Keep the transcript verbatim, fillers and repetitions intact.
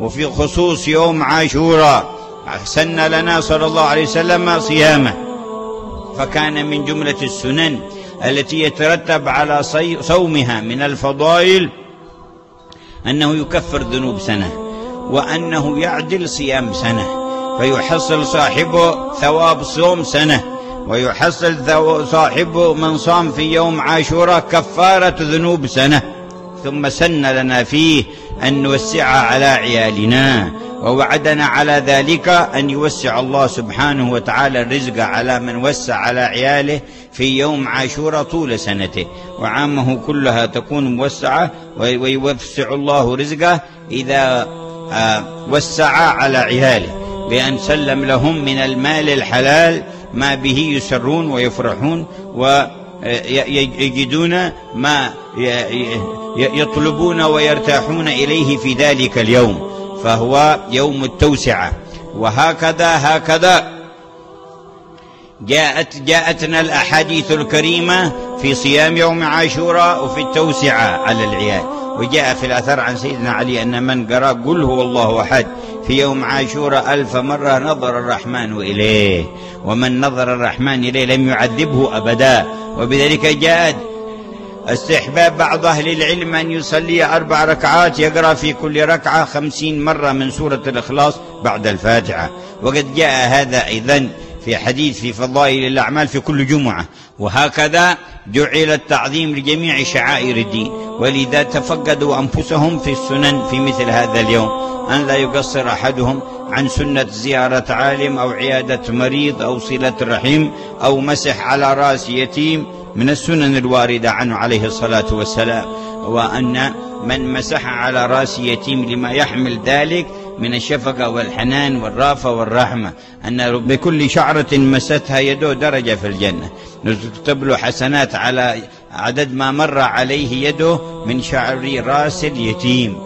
وفي خصوص يوم عاشوراء سن لنا صلى الله عليه وسلم صيامه، فكان من جملة السنن التي يترتب على صومها من الفضائل أنه يكفر ذنوب سنة، وأنه يعدل صيام سنة، فيحصل صاحبه ثواب صوم سنة، ويحصل صاحبه من صام في يوم عاشوراء كفارة ذنوب سنة. ثم سن لنا فيه أن نوسع على عيالنا، ووعدنا على ذلك أن يوسع الله سبحانه وتعالى الرزق على من وسع على عياله في يوم عاشوراء طول سنته، وعامه كلها تكون موسعة، ويوسع الله رزقه إذا وسع على عياله بأن سلم لهم من المال الحلال ما به يسرون ويفرحون، ويجدون ما يطلبون ويرتاحون إليه في ذلك اليوم، فهو يوم التوسعة. وهكذا هكذا جاءت جاءتنا الأحاديث الكريمة في صيام يوم عاشوراء وفي التوسعة على العيال. وجاء في الأثر عن سيدنا علي أن من قرأ قل هو الله أحد في يوم عاشوراء ألف مرة نظر الرحمن إليه، ومن نظر الرحمن إليه لم يعذبه أبدا. وبذلك جاءت استحباب بعض أهل العلم أن يصلي أربع ركعات، يقرأ في كل ركعة خمسين مرة من سورة الإخلاص بعد الفاتحة. وقد جاء هذا أيضا في حديث في فضائل الأعمال في كل جمعة. وهكذا جعل التعظيم لجميع شعائر الدين، ولذا تفقدوا أنفسهم في السنن في مثل هذا اليوم، أن لا يقصر أحدهم عن سنة زيارة عالم أو عيادة مريض أو صلة رحم أو مسح على رأس يتيم من السنن الواردة عنه عليه الصلاة والسلام، وأن من مسح على رأس يتيم لما يحمل ذلك من الشفقة والحنان والرافة والرحمة، أن بكل شعرة مستها يده درجة في الجنة، نكتب له حسنات على عدد ما مر عليه يده من شعر رأس اليتيم.